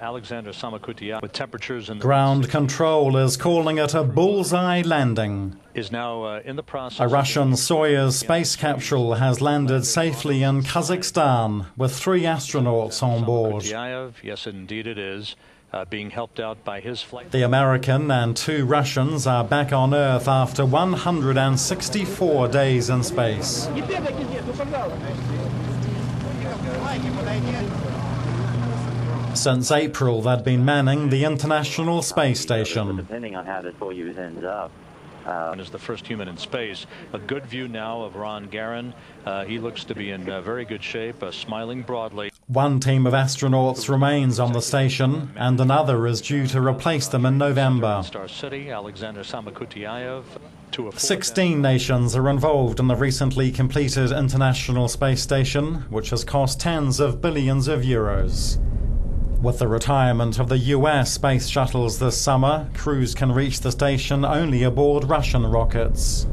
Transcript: Alexander Samakutian, with temperatures in the ground control is calling it a bullseye landing. Is now in the process. A Russian Soyuz space capsule has landed safely in Kazakhstan with 3 astronauts on board. Yes, indeed it is. Being helped out by his flight. The American and 2 Russians are back on Earth after 164 days in space. Since April, they'd been manning the International Space Station. Depending on how the Soyuz ends up. And is the first human in space. A good view now of Ron Garan. He looks to be in very good shape, smiling broadly. One team of astronauts remains on the station, and another is due to replace them in November. 16 nations are involved in the recently completed International Space Station, which has cost tens of billions of euros. With the retirement of the US space shuttles this summer, crews can reach the station only aboard Russian rockets.